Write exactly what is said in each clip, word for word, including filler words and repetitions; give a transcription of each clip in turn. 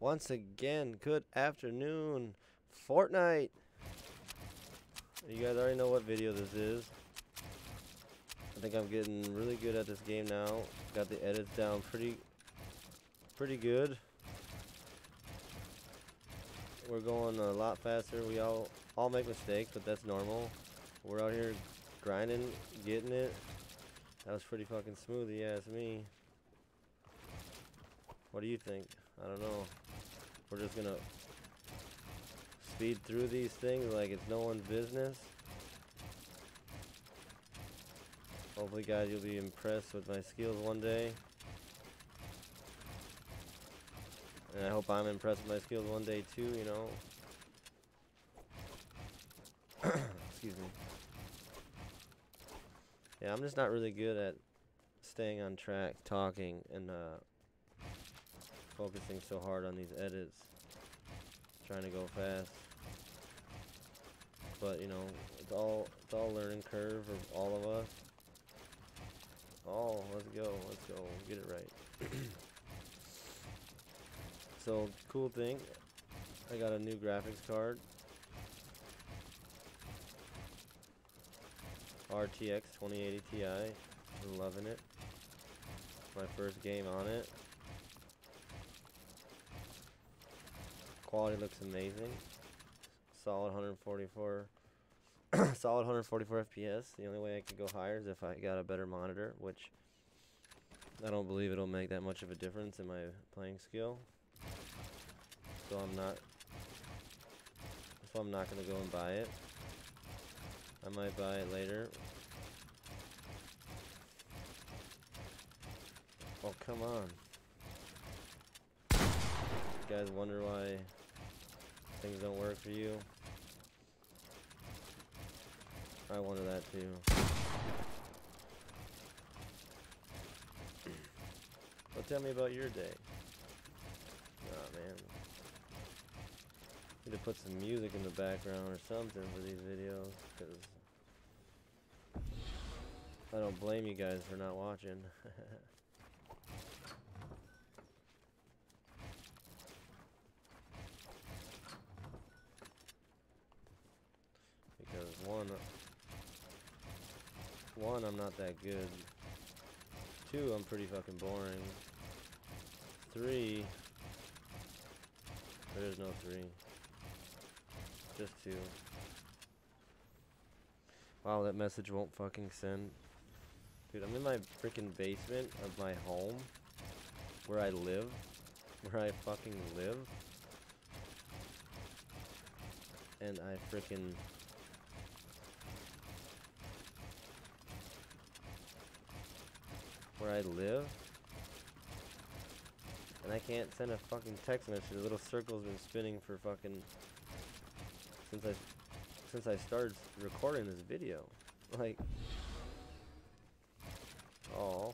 Once again, good afternoon, Fortnite. You guys already know what video this is. I think I'm getting really good at this game now. Got the edits down pretty, pretty good. We're going a lot faster. We all all make mistakes, but that's normal. We're out here grinding, getting it. That was pretty fucking smooth, if you ask me. What do you think? I don't know. We're just gonna speed through these things like it's no one's business. Hopefully, guys, you'll be impressed with my skills one day. And I hope I'm impressed with my skills one day too, you know. Excuse me. Yeah, I'm just not really good at staying on track, talking, and uh focusing so hard on these edits, trying to go fast. But you know, it's all it's all learning curve of all of us. Oh, let's go, let's go, get it right. So cool thing, I got a new graphics card, R T X twenty eighty Ti. I'm loving it. My first game on it. Quality looks amazing. Solid one forty-four, solid one forty-four F P S. The only way I could go higher is if I got a better monitor, which I don't believe it'll make that much of a difference in my playing skill. So I'm not. So I'm not gonna go and buy it. I might buy it later. Oh, come on. You guys wonder why things don't work for you? I wonder that too. But tell me about your day. Aw, man. Need to put some music in the background or something for these videos, because I don't blame you guys for not watching. Because one, one, I'm not that good. Two, I'm pretty fucking boring. Three, there's no three. Just two. Wow, that message won't fucking send. Dude, I'm in my freaking basement of my home. Where I live. Where I fucking live. And I freaking... Where I live. And I can't send a fucking text message. The little circle's been spinning for fucking... Since I, since I started recording this video, like, oh,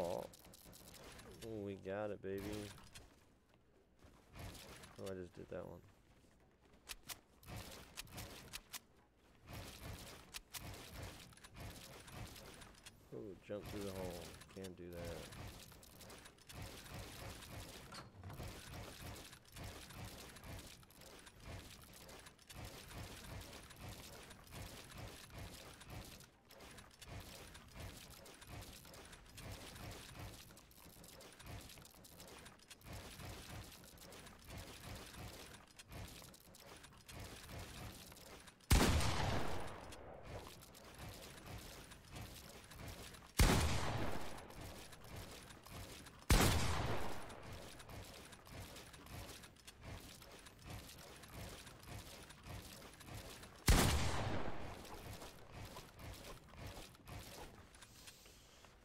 oh, we got it, baby. Oh, I just did that one. Oh, jump through the hole. Can't do that.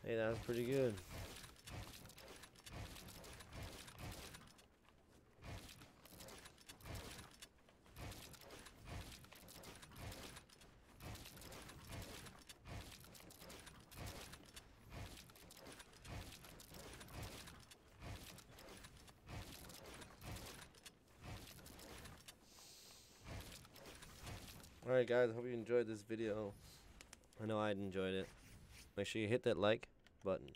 Hey, that was pretty good. Alright guys, hope you enjoyed this video. I know I enjoyed it. Make sure you hit that like button.